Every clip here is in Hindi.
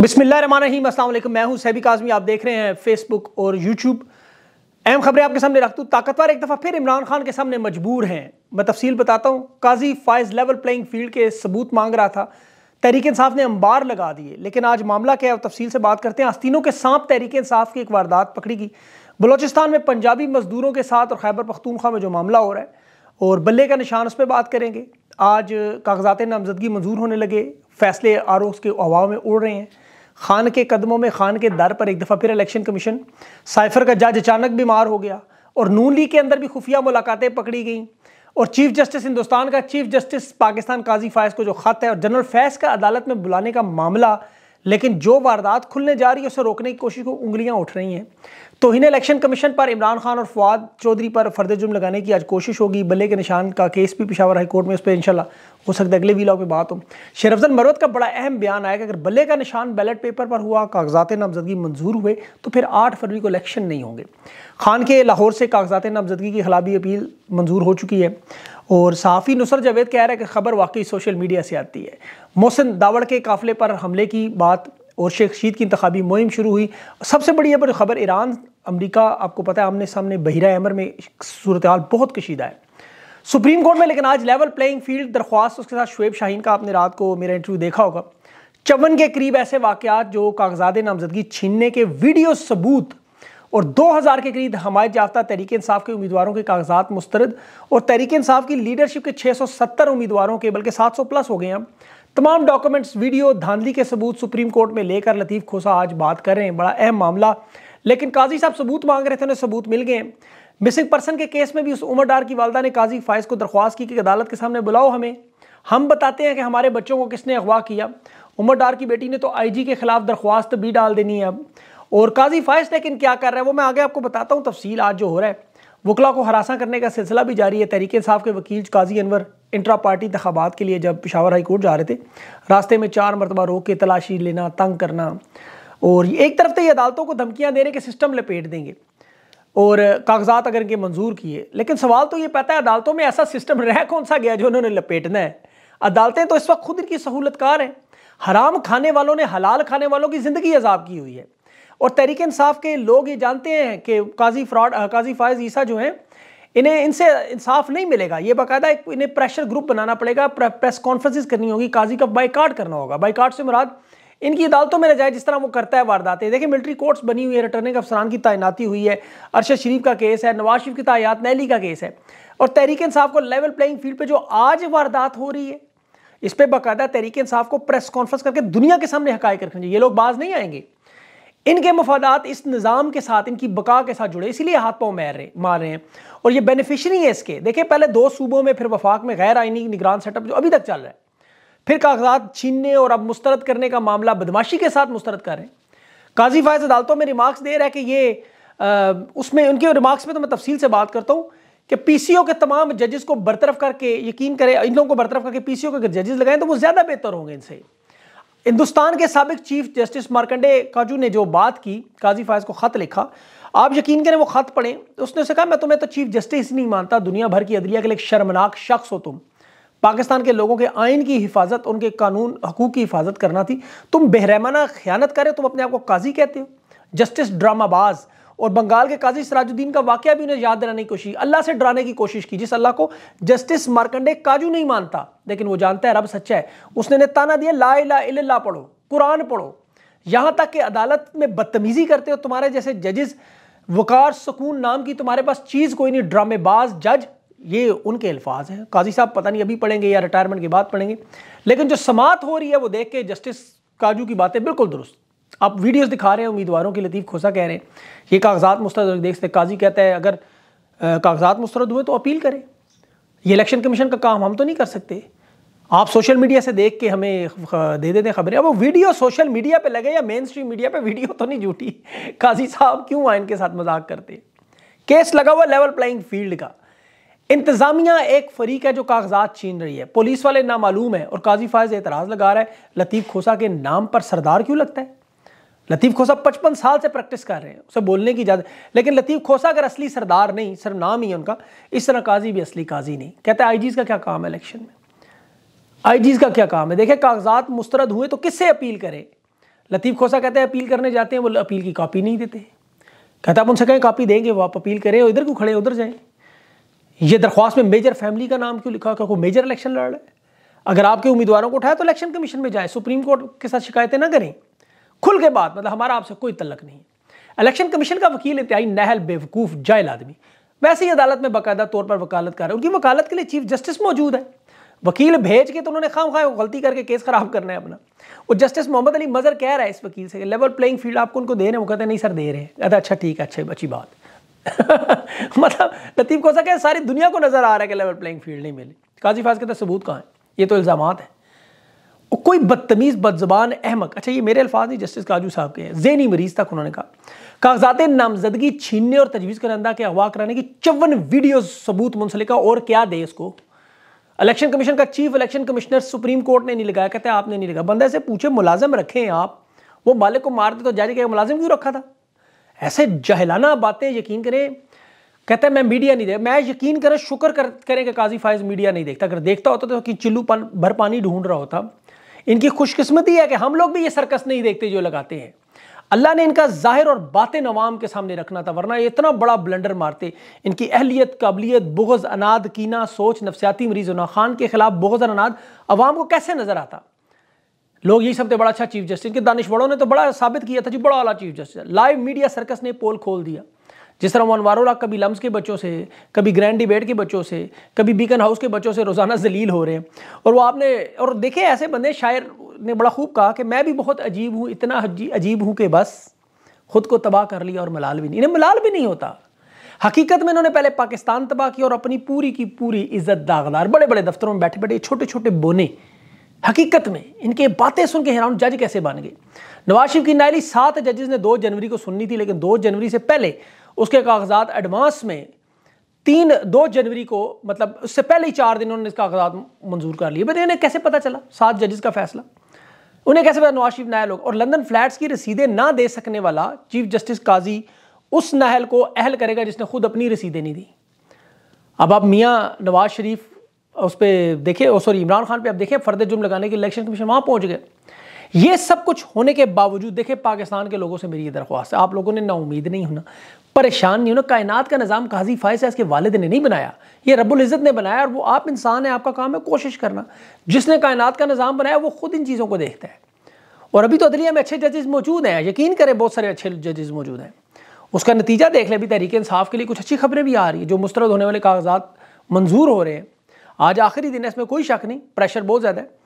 बिस्मिल्लाहिर्रहमानिर्रहीम, अस्सलाम वालेकुम। मैं हूं सैबी काजमी, आप देख रहे हैं फेसबुक और यूट्यूब। अहम खबरें आपके सामने रखता हूँ। ताकतवर एक दफ़ा फिर इमरान खान के सामने मजबूर हैं, मैं तफसील बताता हूँ। Qazi Faez level playing field के सबूत मांग रहा था, तहरीक इंसाफ ने अंबार लगा दिए, लेकिन आज मामला क्या है तफसील से बात करते हैं। आस्तीनों के सांप तहरीक इंसाफ की एक वारदात पकड़ी गई। बलोचिस्तान में पंजाबी मजदूरों के साथ और खैबर पख्तूनख्वा में जो मामला हो रहा है और बल्ले का निशान, उस पर बात करेंगे। आज कागजात नामजदगी मंजूर होने लगे, फैसले आरोप के हवा में उड़ रहे हैं। खान के कदमों में, खान के दर पर एक दफ़ा फिर इलेक्शन कमीशन। साइफर का जज अचानक बीमार हो गया और नून लीग के अंदर भी खुफिया मुलाकातें पकड़ी गईं। और चीफ जस्टिस हिंदुस्तान का चीफ जस्टिस पाकिस्तान काजी फैज को जो ख़त है और जनरल फैज का अदालत में बुलाने का मामला, लेकिन जो वारदात खुलने जा रही है उसे रोकने की कोशिश को उंगलियां उठ रही हैं। तो इन्हें इलेक्शन कमीशन पर इमरान खान और फवाद चौधरी पर फर्द जुर्म लगाने की आज कोशिश होगी। बल्ले के निशान का केस भी पेशावर हाई कोर्ट में, उस पर इंशाल्लाह हो सकता है अगले व्लॉग में बात हो। शेर अफज़ल मरवत का बड़ा अहम बयान आया कि अगर बल्ले का निशान बैलेट पेपर पर हुआ, कागजात नामजदगी मंजूर हुए, तो फिर 8 फरवरी को इलेक्शन नहीं होंगे। खान के लाहौर से कागजात नामजदगी की खिलाफी अपील मंजूर हो चुकी है। और सहाफ़ी नुसर जावेद कह रहा है कि खबर वाकई सोशल मीडिया से आती है। मोहसिन दावड़ के काफ़िले पर हमले की बात और शेख शीद की इंतखाबी मुहिम शुरू हुई। सबसे बड़ी बड़ी खबर, ईरान अमेरिका आपको पता है आमने सामने बहिरा अमर में सूरत हाल बहुत कशीदा है सुप्रीम कोर्ट में। लेकिन आज लेवल प्लेइंग फील्ड दरख्वास्त, उसके साथ शोएब शाहीन का आपने रात को मेरा इंटरव्यू देखा होगा। 54 के करीब ऐसे वाक़यात जो कागजात नामजदगी छीनने के वीडियो सबूत और 2000 के करीब हमायत याफ्ता तहरीक इंसाफ के उम्मीदवारों के कागजात मुस्तरद और तहरीक इंसाफ की लीडरशिप के 670 उम्मीदवारों के, बल्कि 700 प्लस हो गए हैं। तमाम डॉक्यूमेंट्स, वीडियो, धांधली के सबूत सुप्रीम कोर्ट में लेकर लतीफ़ खोसा आज बात कर रहे हैं। बड़ा अहम मामला, लेकिन काजी साहब सबूत मांग रहे थे, उन्हें सबूत मिल गए। मिसिंग पर्सन के केस में भी उस उमर डार की वालदा ने काजी फैज को दरख्वास्त की कि अदालत के सामने बुलाओ हमें, हम बताते हैं कि हमारे बच्चों को किसने अगवा किया। उमर डार की बेटी ने तो IG के खिलाफ दरख्वास्त भी डाल देनी है अब। और काजी फैज लेकिन क्या कर रहा है वो मैं आगे आपको बताता हूँ। तफसील आज जो हो रहा है, वकला को हरासा करने का सिलसिला भी जारी है। तहरीक इंसाफ के वकील काजी अनवर इंट्रा पार्टी इंतखाबात के लिए जब पेशावर हाई कोर्ट जा रहे थे, रास्ते में 4 मरतबा रोक के तलाशी लेना, तंग करना, और एक तरफ तो ये अदालतों को धमकियाँ देने के सिस्टम लपेट देंगे और कागजात अगर इनके मंजूर किए। लेकिन सवाल तो ये पता है अदालतों में ऐसा सिस्टम रह कौन सा गया जो उन्होंने लपेटना है। अदालतें तो इस वक्त खुद इनकी सहूलतकार हैं। हराम खाने वालों ने हलाल खाने वालों की ज़िंदगी अजाब की हुई है। और तहरीक इंसाफ के लोग ये जानते हैं कि काजी फैज ईसा जो हैं, इन्हें इनसे इंसाफ नहीं मिलेगा। ये बाकायदा एक इन्हें प्रेशर ग्रुप बनाना पड़ेगा, प्रेस कॉन्फ्रेंसेस करनी होगी, काजी का बाइकाट करना होगा। बाइकाट से मुराद इनकी अदालतों में न जाए, जिस तरह वो करता है वारदातें। देखिए मिलिट्री कोर्ट्स बनी हुई है, रिटर्निंग अफसरान की तैनाती हुई है। अरशद शरीफ का केस है, नवाज शरीफ की तायात नैली का केस है। और तहरीक इंसाफ को लेवल प्लेइंग फील्ड पर जो आज वारदात हो रही है, इस पर बाकायदा तहरीक इंसाफ को प्रेस कॉन्फ्रेंस करके दुनिया के सामने हकायक रखना चाहिए। ये लोग बाज नहीं आएंगे, इनके मफादात इस निज़ाम के साथ, इनकी बका के साथ जुड़े, इसीलिए हाथ पाँव मार रहे हैं। और ये बेनिफिशरी है इसके। देखिए पहले 2 सूबों में, फिर वफाक में गैर आइनी निगरान सेटअप जो अभी तक चल रहा है, फिर कागजात छीनने और अब मुस्तरद करने का मामला बदमाशी के साथ मुस्तरद कर रहे हैं। काजी फैज अदालतों में रिमार्क्स दे रहा है कि ये उसमें उनके रिमार्क्स में तो मैं तफसील से बात करता हूँ कि PCO के तमाम जजेस को बरतरफ करके, यकीन करें इन लोगों को बरतरफ करके PCO के जजेस लगाएं तो वो ज़्यादा बेहतर होंगे इनसे। हिंदुस्तान के साबिक चीफ जस्टिस मारकंडे काजू ने जो बात की, काजी फैज को ख़त लिखा, आप यकीन करें वो ख़त पढ़ें। उसने उसे कहा मैं तुम्हें तो चीफ जस्टिस नहीं मानता, दुनिया भर की अदलिया के लिए एक शर्मनाक शख्स हो तुम। पाकिस्तान के लोगों के आइन की हिफाजत, उनके कानून हकूक़ की हिफाजत करना थी, तुम बेरहमाना ख़यानत करे, तुम अपने आप को काजी कहते हो। जस्टिस ड्रामाबाज, और बंगाल के काजी सराजुद्दीन का वाक़या भी उन्हें याद दिलाने की कोशिश, अल्लाह से डराने की कोशिश की, जिस अल्लाह को जस्टिस मारकंडे काजू नहीं मानता, लेकिन वो जानता है रब सच्चा है। उसने ताना दिया ला इलाहा इल्लल्लाह पढ़ो, कुरान पढ़ो, यहाँ तक कि अदालत में बदतमीज़ी करते हो। तुम्हारे जैसे जजेस, वकार सुकून नाम की तुम्हारे पास चीज़ कोई नहीं, ड्रामेबाज जज, ये उनके अल्फाज हैं। काजी साहब पता नहीं अभी पढ़ेंगे या रिटायरमेंट के बाद पढ़ेंगे, लेकिन जो समात हो रही है वो देख के जस्टिस काजू की बातें बिल्कुल दुरुस्त। आप वीडियोस दिखा रहे हैं उम्मीदवारों की, लतीफ़ खोसा कह रहे हैं ये कागजात मुस्तरद देख सकते। काजी कहता है अगर कागजात मुस्तरद हुए तो अपील करें, ये इलेक्शन कमीशन का काम हम तो नहीं कर सकते, आप सोशल मीडिया से देख के हमें दे देते खबरें। अब वो वीडियो सोशल मीडिया पे लगे या मेन स्ट्रीम मीडिया पे, वीडियो तो नहीं झूठी। काजी साहब क्यों आए इनके साथ मजाक करते। केस लगा हुआ लेवल प्लेइंग फील्ड का, इंतज़ामिया एक फरीक है जो कागजात छीन रही है, पुलिस वाले नामालूम है, और काजी फैज एतराज़ लगा रहा है लतीफ़ खोसा के नाम पर सरदार क्यों लगता है। लतीफ़ खोसा 55 साल से प्रैक्टिस कर रहे हैं, उसे बोलने की इजाज़त, लेकिन लतीफ़ खोसा अगर असली सरदार नहीं, सिर्फ नाम ही है उनका, इस तरह काजी भी असली काजी नहीं। कहते हैं IGs का क्या काम है इलेक्शन में, IGs का क्या काम है। देखिए कागजात मुस्तरद हुए तो किससे अपील करें। लतीफ़ खोसा कहते हैं अपील करने जाते हैं, वो अपील की कॉपी नहीं देते। कहता आप उनसे कहें कॉपी देंगे, वो आप अपील करें, इधर क्यों खड़े उधर जाएँ। ये दरख्वास्त में मेजर फैमिली का नाम क्यों लिखा? क्योंकि मेजर इलेक्शन लड़ रहा है। अगर आपके उम्मीदवारों को उठाया तो इलेक्शन कमीशन में जाए, सुप्रीम कोर्ट के साथ शिकायतें ना करें। खुल के बात, मतलब हमारा आपसे कोई तल्लक नहीं है। इलेक्शन कमीशन का वकील इंतहाई नहल बेवकूफ़ जायल आदमी, वैसे ही अदालत में बाकायदा तौर पर वकालत कर रहे हैं। उनकी वकालत के लिए चीफ जस्टिस मौजूद है। वकील भेज के तो उन्होंने खामखा गलती करके केस ख़राब करना है अपना। और जस्टिस मोहम्मद अली मज़र कह रहा है इस वकील से लेवल प्लेइंग फील्ड आपको उनको दे रहे हैं, वो कहते हैं नहीं सर दे रहे हैं। कहते अच्छा ठीक है, अच्छे अच्छी बात। मतलब लतीफ़ खोसा कह सारी दुनिया को नज़र आ रहा है कि लेवल प्लेइंग फील्ड नहीं मिली। काजी फैज कहते सबूत कहाँ है, ये तो इल्ज़ामात हैं। कोई बदतमीज़ बदज़बान अहमक, अच्छा ये मेरे अल्फाज नहीं जस्टिस काजू साहब के हैं, ज़हनी मरीज़ तक उन्होंने कहा कागजात नामजदगी छीनने और तजवीज़ करंदा के अगवा कराने की 54 वीडियो सबूत मुंसलिका और क्या दे इसको। इलेक्शन कमीशन का chief election commissioner supreme court ने नहीं लगाया, कहते हैं आपने नहीं लगाया। बंदे से पूछे मुलाजिम रखे हैं आप, वो मालिक को मारते तो जारी किया मुलाजिम क्यों रखा था। ऐसे जहलाना बातें यकीन करें। कहते हैं मैं मीडिया नहीं देखता, मैं यकीन करें शुक्र करें कि काजी फैज मीडिया नहीं देखता, अगर देखता होता तो कि चिल्लू भर पानी ढूंढ रहा होता। इनकी खुशकिस्मती है कि हम लोग भी ये सर्कस नहीं देखते जो लगाते हैं। अल्लाह ने इनका जाहिर और बातें नवाम के सामने रखना था, वरना ये इतना बड़ा ब्लंडर मारते। इनकी अहलियत, काबिलियत, बुग़्ज़, अनाद, कीना, सोच, नफसियाती मरीज़ होना, खान के खिलाफ बुग़्ज़ और अनाद अवाम को कैसे नजर आता। लोग यही समझते बड़ा अच्छा चीफ जस्टिस, के दानिशवरों ने तो बड़ा साबित किया था जी बड़ा वाला chief justice. Live media circus ने पोल खोल दिया। जिस तरह अनवारुल्लाह कभी लम्स के बच्चों से, कभी ग्रैंड डिबेट के बच्चों से, कभी बीकन हाउस के बच्चों से रोज़ाना जलील हो रहे हैं। और वो आपने और देखे ऐसे बंदे, शायर ने बड़ा खूब कहा कि मैं भी बहुत अजीब हूँ, इतना अजीब हूँ कि बस खुद को तबाह कर लिया और मलाल भी नहीं, इन्हें मलाल भी नहीं होता। हकीकत में इन्होंने पहले पाकिस्तान तबाह किया और अपनी पूरी की पूरी इज्जत दागदार बड़े बड़े दफ्तरों में बैठे बैठे छोटे छोटे बोने। हकीकत में इनके बातें सुन के हैरान जज कैसे बन गए। नवाज शरीफ की नायली 7 जजेस ने 2 जनवरी को सुननी थी, लेकिन 2 जनवरी से पहले उसके कागजात एडवांस में 2 जनवरी को, मतलब उससे पहले ही 4 दिन उन्होंने इसका कागजात मंजूर कर लिए। बताइए इन्हें कैसे पता चला 7 जजेस का फैसला, उन्हें कैसे पता नवाज शरीफ नायल हो। और लंदन फ्लैट्स की रसीदें ना दे सकने वाला चीफ जस्टिस काजी उस नायल को अहल करेगा जिसने खुद अपनी रसीदें नहीं दी। अब आप मियाँ नवाज शरीफ उस पर देखें, सॉरी इमरान खान पे आप देखें, फर्द जुर्म लगाने के इलेक्शन कमीशन वहाँ पहुँच गए। ये सब कुछ होने के बावजूद देखें पाकिस्तान के लोगों से मेरी ये दरख्वास्त है, आप लोगों ने नाउमीद नहीं होना, परेशान नहीं होना। कायनात का निज़ाम काजी फैज इसके वालिद ने नहीं बनाया, ये रब्बुल इज़्ज़त ने बनाया। और वो आप इंसान हैं, आपका काम है कोशिश करना। जिसने कायनात का निज़ाम बनाया वो खुद इन चीज़ों को देखता है। और अभी तो अदलिया में अच्छे जजेस मौजूद हैं, यकीन करें बहुत सारे अच्छे जजेस मौजूद हैं। उसका नतीजा देख लें। अभी तहरीक इंसाफ के लिए कुछ अच्छी खबरें भी आ रही है, जो मुस्तरद होने वाले कागजात मंजूर हो रहे हैं। आज आखिरी दिन है, इसमें कोई शक नहीं, प्रेशर बहुत ज़्यादा है।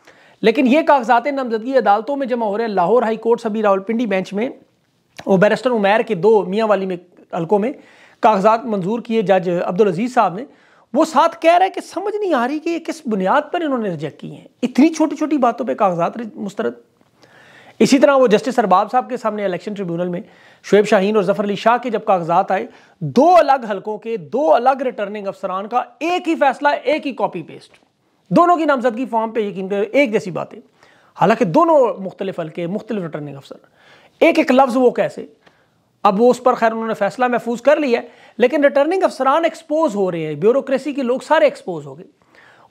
लेकिन ये कागजात नामजदगी अदालतों में जमा हो रहे हैं। लाहौर हाई कोर्ट सभी रावलपिंडी बेंच में और बैरिस्टर उमैर के 2 मियाँ वाली में हल्कों में कागजात मंजूर किए जज अब्दुल अजीज़ साहब ने। वो साथ कह रहा है कि समझ नहीं आ रही कि ये किस बुनियाद पर इन्होंने रिजेक्ट किए हैं, इतनी छोटी छोटी बातों पर कागजात मुस्तरद। इसी तरह वो जस्टिस अरबाब साहब के सामने इलेक्शन ट्रिब्यूनल में शोएब शाहीन और ज़फ़र अली शाह के जब कागजात आए, 2 अलग हलकों के 2 अलग रिटर्निंग अफसरान का एक ही फैसला, एक ही कॉपी पेस्ट, दोनों की नामजदगी फॉर्म पे यकीन करें एक जैसी बातें। हालांकि दोनों मुख्तलिफ हलके, मुख्तलिफ रिटर्निंग अफसर, एक एक लफ्ज़ वो कैसे। अब वो उस पर खैर उन्होंने फैसला महफूज कर लिया है, लेकिन रिटर्निंग अफसरान एक्सपोज हो रहे हैं, ब्यूरोक्रेसी के लोग सारे एक्सपोज हो गए।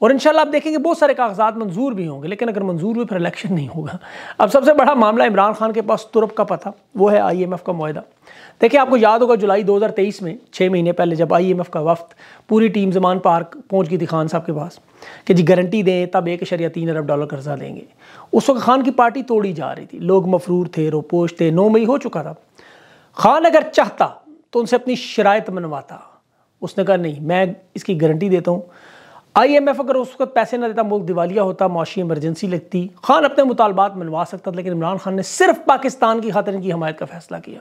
और इंशाल्लाह आप देखेंगे बहुत सारे कागजात मंजूर भी होंगे, लेकिन अगर मंजूर हुए फिर इलेक्शन नहीं होगा। अब सबसे बड़ा मामला इमरान खान के पास तुरप का पता, वो है आईएमएफ का मुआहदा। देखिए आपको याद होगा जुलाई 2023 में 6 महीने पहले जब आईएमएफ का वफ्त पूरी टीम जमान पार्क पहुँच गई थी खान साहब के पास कि जी गारंटी दें तब 1.3 अरब डॉलर कर्जा देंगे। उस वक्त खान की पार्टी तोड़ी जा रही थी, लोग मफरूर थे, रोपोश थे। 9 मई हो चुका था। खान अगर चाहता तो उनसे अपनी शरायत मनवाता, उसने कहा नहीं मैं इसकी गारंटी देता हूँ। आईएमएफ अगर उस वक्त पैसे ना देता मुल्क दिवालिया होता, माशी इमरजेंसी लगती, खान अपने मुतालबात मनवा सकता था। लेकिन इमरान खान ने सिर्फ पाकिस्तान की खातिर इनकी हमायत का फैसला किया।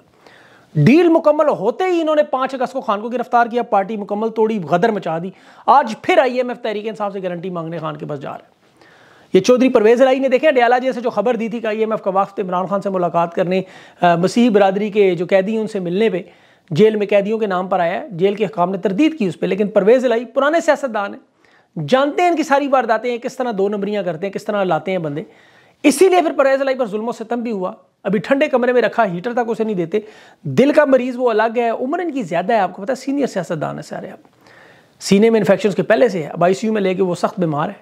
डील मुकम्मल होते ही इन्होंने 5 अगस्त को खान को गिरफ्तार किया, पार्टी मुकम्मल तोड़ी, गदर मचा दी। आज फिर आईएमएफ तहरीक इंसाफ से गारंटी मांगने खान के पास जा रहा है। ये चौधरी परवेज लाई ने देखे अडियाला जेल से जो खबर दी थी कि आईएमएफ का वफ्द इमरान खान से मुलाकात करने, मसीही बरादरी के जो कैदी हैं उनसे मिलने पर जेल में कैदियों के नाम पर आया। जेल के हुकाम ने तरदीद की उस पर, लेकिन परवेज लाई पुराने सियासतदान हैं, जानते हैं इनकी सारी वारदातें किस तरह 2 नंबरियाँ करते हैं, किस तरह लाते हैं बंदे। इसीलिए फिर परवेज लाई पर जुल्म सितम भी हुआ। अभी ठंडे कमरे में रखा, हीटर तक उसे नहीं देते। दिल का मरीज़ वो अलग है, उम्र इनकी ज़्यादा है, आपको पता है सीनियर सियासतदान है सारे। अब सीने में इन्फेक्शन के पहले से है, अब ICU में लेके वो सख्त बीमार है।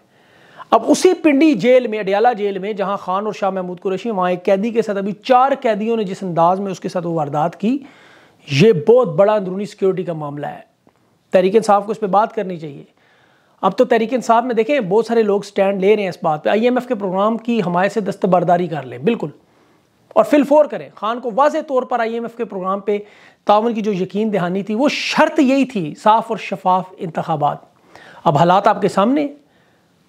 अब उसी पिंडी जेल में, अडियाला जेल में, जहां खान और शाह महमूद कुरैशी, वहां एक कैदी के साथ, अभी 4 कैदियों ने जिस अंदाज में उसके साथ वो वारदात की, ये बहुत बड़ा अंदरूनी सिक्योरिटी का मामला है। तहरीक इंसाफ को इस पर बात करनी चाहिए। अब तो तहरीक इंसाफ में देखें बहुत सारे लोग स्टैंड ले रहे हैं इस बात पर, आईएमएफ के प्रोग्राम की हमारे से दस्तबरदारी कर लें बिल्कुल, और फिलफोर करें। खान को वाज़े तौर पर आईएमएफ के प्रोग्राम पर तावन की जो यकीन दहानी थी, वो शर्त यही थी, साफ और शफाफ इंतखाबात। अब हालात आपके सामने,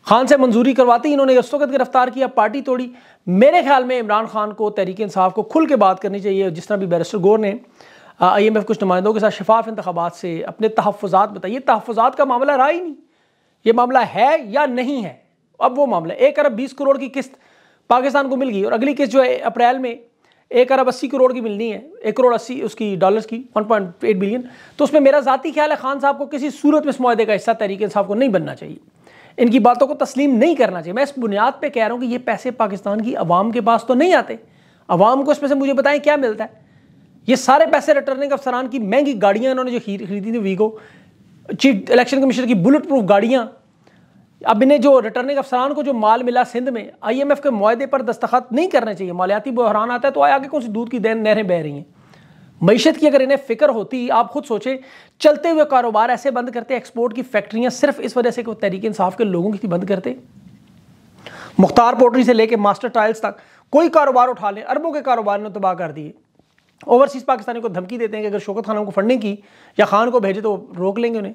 खान से मंजूरी करवाती इन्होंने दस्तखत गिरफ्तार किया, पार्टी तोड़ी। मेरे ख्याल में इमरान खान को, तहरीक इंसाफ को खुल के बात करनी चाहिए, जिस तरह भी बैरिस्टर गौहर ने आईएमएफ कुछ नुमाइंदों के साथ शफाफ इंतखाबात से अपने तहफ़्फ़ुज़ात बताइए। तहफ़्फ़ुज़ात का मामला रहा ही नहीं, ये मामला है या नहीं है, अब वो मामला। 1 अरब 20 करोड़ की किस्त पाकिस्तान को मिल गई और अगली किस्त जो है अप्रैल में 1 अरब 80 करोड़ की मिलनी है, 1 करोड़ 80 उसकी डॉलर्स की, 1.8 बिलियन। तो उसमें मेरा ज़ाती ख्याल है खान साहब को किसी सूरत में इस मुआहदे का हिस्सा तहरीक इंसाफ को नहीं बनना चाहिए, इनकी बातों को तस्लीम नहीं करना चाहिए। मैं इस बुनियाद पे कह रहा हूँ कि ये पैसे पाकिस्तान की आवाम के पास तो नहीं आते, आवाम को इसमें से मुझे बताएं क्या मिलता है। ये सारे पैसे रिटर्निंग अफसरान की महंगी गाड़ियाँ इन्होंने जो खरीदी थी, वीगो, चीफ इलेक्शन कमीशन की बुलेट प्रूफ गाड़ियाँ, अब इन्हें जो रिटर्निंग अफसरान को जो माल मिला सिंध में, आईएमएफ के मुआहदे पर दस्तखत नहीं करना चाहिए। मालियाती बहरान आता है तो आगे कौन सी दूध की नहरें बह रही हैं। मईशत की अगर इन्हें फ़िक्र होती, आप खुद सोचें, चलते हुए कारोबार ऐसे बंद करते, एक्सपोर्ट की फैक्ट्रियां सिर्फ इस वजह से कि वो तहरीक इंसाफ के लोगों की बंद करते। मुख्तार पोटरी से लेके मास्टर टाइल्स तक कोई कारोबार उठा लें, अरबों के कारोबार ने तबाह कर दिए। ओवरसीज़ पाकिस्तानी को धमकी देते हैं कि अगर शौकत खान को फंडिंग की या खान को भेजे तो रोक लेंगे उन्हें।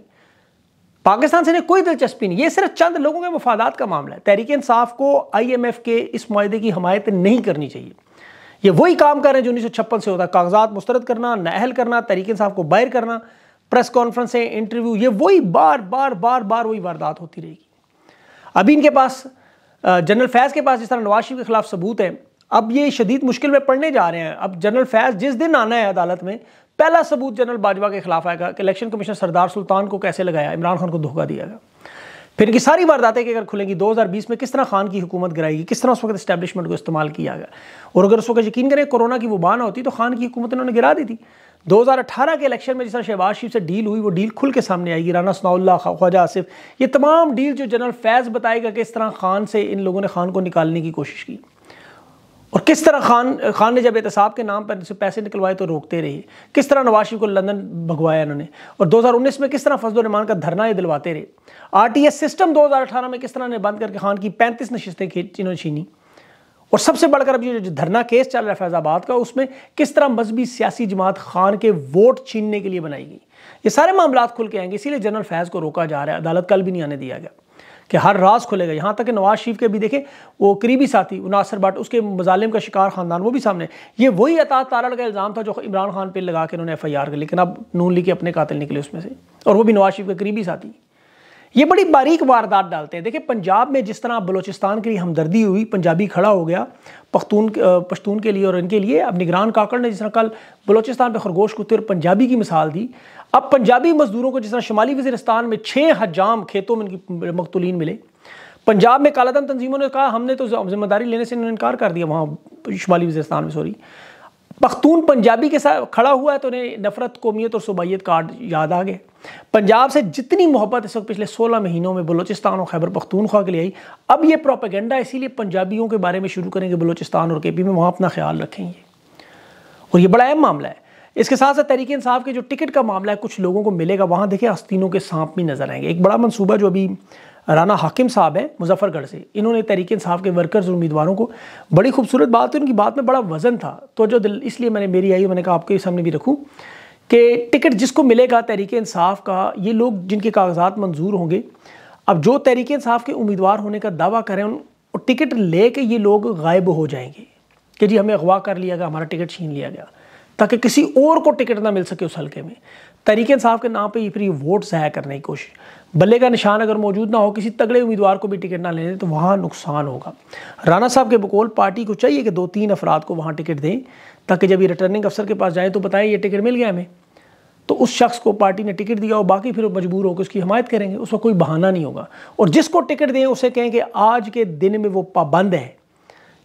पाकिस्तान से इन्हें कोई दिलचस्पी नहीं, ये सिर्फ चंद लोगों के मफादात का मामला है। तहरीक इंसाफ को IMF के इस मुआहदे की हमायत नहीं करनी चाहिए। ये वही काम कर रहे हैं जो 1956 से होता, कागजात मुस्तरद करना, नाअहल करना, तहरीक इंसाफ को बाहर करना, प्रेस कॉन्फ्रेंसें, इंटरव्यू, ये वही बार बार वही वारदात होती रहेगी। अभी इनके पास, जनरल फैज के पास, जिस तरह नवाज शरीफ के खिलाफ सबूत है, अब ये शदीद मुश्किल में पड़ने जा रहे हैं। अब जनरल फैज जिस दिन आना है अदालत में, पहला सबूत जनरल बाजवा के खिलाफ आएगा कि इलेक्शन कमीशन सरदार सुल्तान को कैसे लगाया, इमरान खान को धोखा दिया गया। फिर इनकी सारी वारदातें कि अगर खुलेंगी 2020 में किस तरह खान की हुकूमत गिराएगी, किस तरह उस वक्त इस्टेब्लिशमेंट को इस्तेमाल किया गया, और अगर उस वक्त यकीन करें कोरोना की वबा ना होती तो खान की हुकूमत इन्होंने गिरा दी थी। 2018 के इलेक्शन में जिस तरह शहबाज शरीफ से डील हुई, वो डील खुल के सामने आएगी। राना सनाउल्ला, ख्वाजा आसिफ, ये तमाम डील जो जनरल फैज़ बताएगा कि इस तरह खान से इन लोगों ने खान को निकालने की कोशिश की, और किस तरह खान ने जब एहतसाब के नाम पर इनसे पैसे निकलवाए तो रोकते रहिए, किस तरह नवाज शरीफ को लंदन भगवाया इन्होंने, और 2019 में किस तरह फजल-ओ-रहमान का धरना ये दिलवाते रहे, RTS सिस्टम 2018 में किस तरह ने बंद करके खान की 35 नशिस्तें इन्होंने छीनी, और सबसे बढ़कर अब ये जो धरना केस चल रहा है फैज़ाबाद का, उसमें किस तरह मजहबी सियासी जमात खान के वोट छीनने के लिए बनाई गई। ये सारे मामला खुल के आएंगे, इसीलिए जनरल फैज़ को रोका जा रहा है, अदालत कल भी नहीं आने दिया गया कि हर राज खुलेगा। यहाँ तक कि नवाज शरीफ के भी देखें, वो करीबी साथी उनासर भट्ट, उसके मजालिम का शिकार ख़ानदान, वो भी सामने। ये वही अतात तारड़ का इल्ज़ाम था जो इमरान खान पे लगा के इन्होंने FIR कर, लेकिन अब नून लीग के अपने कातिल निकले उसमें से, और वो भी नवाज शरीफ के करीबी साथी। ये बड़ी बारीक वारदात डालते हैं। देखिए पंजाब में जिस तरह बलोचिस्तान के लिए हमदर्दी हुई, पंजाबी खड़ा हो गया पश्तून के लिए और इनके लिए, अब निगरान काकड़ ने जिस तरह कल बलोचिस्तान पर खरगोश कुत्ते और पंजाबी की मिसाल दी, अब पंजाबी मजदूरों को जिस तरह शुमाली वज़ीरिस्तान में 6 हजाम खेतों में इनकी मकतूलीन मिले। पंजाब में कालाधन तंजीमों ने कहा हमने तो जिम्मेदारी लेने से इन्होंने इनकार कर दिया, वहाँ शुमाली वज़ीरिस्तान में, सॉरी। पख्तून पंजाबी के साथ खड़ा हुआ है तो उन्हें नफरत, कौमियत और सूबाइयत कार्ड याद आ गए। पंजाब से जितनी मोहब्बत इस वक्त पिछले 16 महीनों में बलोचिस्तान और खैबर पख्तूनख्वा के लिए आई, अब ये प्रोपेगेंडा इसीलिए पंजाबियों के बारे में शुरू करेंगे बलोचिस्तान और KP में, वहाँ अपना ख्याल रखेंगे, और ये बड़ा अहम मामला है। इसके साथ साथ तहरीक इंसाफ के जो टिकट का मामला है, कुछ लोगों को मिलेगा, वहाँ देखें आस्तीनों के सांप भी नजर आएंगे। एक बड़ा मनसूबा जो अभी राना हाकिम साहब हैं मुजफ्फरगढ़ से, इन्होंने तहरीक इंसाफ के वर्कर्स और उम्मीदवारों को, बड़ी खूबसूरत बात थी, उनकी बात में बड़ा वज़न था, तो जो दिल इसलिए मेरी आई, मैंने कहा आपके सामने भी रखूँ कि टिकट जिसको मिलेगा तहरीक इंसाफ का, ये लोग जिनके कागजात मंजूर होंगे, अब जो तहरीक इंसाफ के उम्मीदवार होने का दावा करें उन टिकट ले कर ये लोग गायब हो जाएंगे कि जी हमें अगवा कर लिया गया, हमारा टिकट छीन लिया गया, ताकि किसी और को टिकट ना मिल सके उस हल्के में। तहरीक इंसाफ के नाम पे ये फ्री वोट ज़ाया करने की कोशिश, बल्ले का निशान अगर मौजूद ना हो, किसी तगड़े उम्मीदवार को भी टिकट ना लेने, तो वहाँ नुकसान होगा। राना साहब के बकौल पार्टी को चाहिए कि 2-3 अफराद को वहाँ टिकट दें, ताकि जब ये रिटर्निंग अफसर के पास जाएँ तो बताएं ये टिकट मिल गया हमें, तो उस शख्स को पार्टी ने टिकट दिया और बाकी फिर मजबूर होकर उसकी हमायत करेंगे, उसका कोई बहाना नहीं होगा। और जिसको टिकट दें उसे कहें कि आज के दिन में वो पाबंद है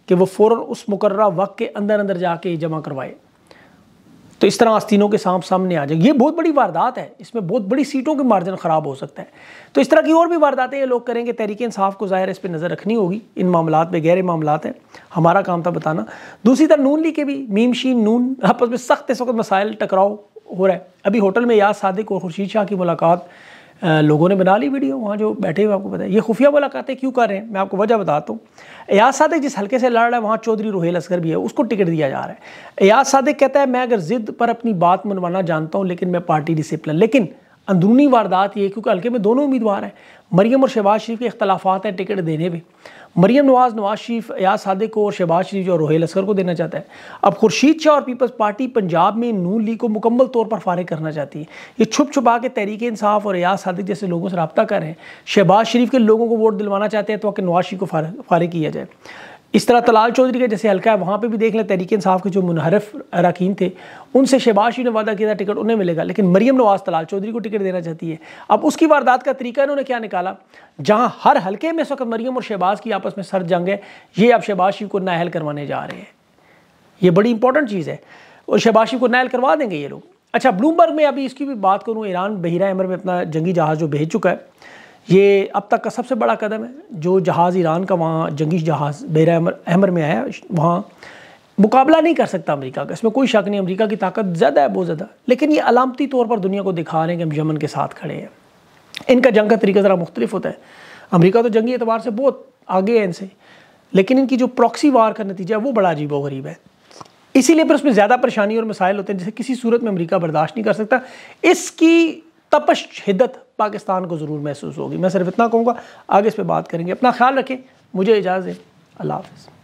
कि वो फ़ौरन उस मुकर्रा वक्त के अंदर जाके जमा करवाए। तो इस तरह आस्तीनों के सांप सामने आ जाए। ये बहुत बड़ी वारदात है, इसमें बहुत बड़ी सीटों के मार्जिन ख़राब हो सकता है। तो इस तरह की और भी वारदातें ये लोग करेंगे। तहरीक इंसाफ को ज़ाहिर इस पर नज़र रखनी होगी, इन मामलों में गहरे मामला हैं, हमारा काम था बताना। दूसरी तरफ नून लीग के भी मीम शीन नून आपस में सख्त इस वक्त मसाइल टकराव हो रहा है। अभी होटल में अयाज़ सादिक और खुर्शीद शाह की मुलाकात लोगों ने बना ली वीडियो, वहाँ जो बैठे हुए आपको पता है। ये खुफिया मुलाकातें क्यों कर रहे हैं, मैं आपको वजह बताता हूँ। अयाज़ सादिक जिस हल्के से लड़ रहा है वहाँ चौधरी रोहेल असगर भी है, उसको टिकट दिया जा रहा है। अयाज़ सादिक कहता है मैं अगर ज़िद पर अपनी बात मनवाना जानता हूँ लेकिन मैं पार्टी डिसिप्लिन, लेकिन अंदरूनी वारदात ये क्योंकि हल्के में दोनों उम्मीदवार हैं, मरियम और शहबाज शरीफ के इख्तलाफात हैं टिकट देने में। मरियम नवाज शरीफ अयाज़ सादिक को और शहबाज शरीफ जो रोहेल असगर को देना चाहता है। अब खुर्शीद शाह और पीपल्स पार्टी पंजाब में नून लीग को मुकम्मल तौर पर फारिग करना चाहती है। ये छुप छुपा के तहरीक इंसाफ और अयाज़ सादिक जैसे लोगों से रब्ता कर रहे हैं, शहबाज शरीफ के लोगों को वोट दिलवाना चाहते हैं तो आके नवाज शरीफ को फारिग किया जाए। इस तरह तलाल चौधरी का जैसे हल्का है वहाँ पे भी देख लें, तहरीक इंसाफ के जो मुनहरफ अरकान थे उनसे शहबाज शरीफ ने वादा किया था टिकट उन्हें मिलेगा, लेकिन मरियम नवाज तलाल चौधरी को टिकट देना चाहती है। अब उसकी वारदात का तरीका इन्होंने क्या निकाला, जहाँ हर हल्के में इस वक्त मरियम और शहबाज की आपस में सर जंग है, ये आप शहबाज शरीफ को नाअहल करवाने जा रहे हैं। ये बड़ी इंपॉर्टेंट चीज़ है और शहबाज शरीफ को नाअहल करवा देंगे ये लोग। अच्छा, ब्लूमबर्ग में अभी इसकी भी बात करूँ, ईरान बहरा अमर में अपना जंगी जहाज़ जो भेज चुका है, ये अब तक का सबसे बड़ा कदम है। जो जहाज़ ईरान का वहाँ जंगी जहाज़ बहरा अहमर में आया, वहाँ मुकाबला नहीं कर सकता अमेरिका का, इसमें कोई शक नहीं। अमेरिका की ताकत ज़्यादा है, बहुत ज़्यादा, लेकिन ये अलामती तौर पर दुनिया को दिखा रहे हैं कि हम यमन के साथ खड़े हैं। इनका जंग का तरीका ज़रा मुख्तलिफ होता है। अमेरिका तो जंगी एतबार से बहुत आगे है इनसे, लेकिन इनकी जो प्रॉक्सी वार का नतीजा है वो बड़ा अजीब व गरीब है, इसीलिए फिर उसमें ज़्यादा परेशानी और मसाइल होते हैं जिसे किसी सूरत में अमेरिका बर्दाश्त नहीं कर सकता। इसकी तपश हिद्दत पाकिस्तान को ज़रूर महसूस होगी। मैं सिर्फ इतना कहूँगा, आगे इस पर बात करेंगे। अपना ख्याल रखें, मुझे इजाज़त, अल्लाह हाफ़िज़।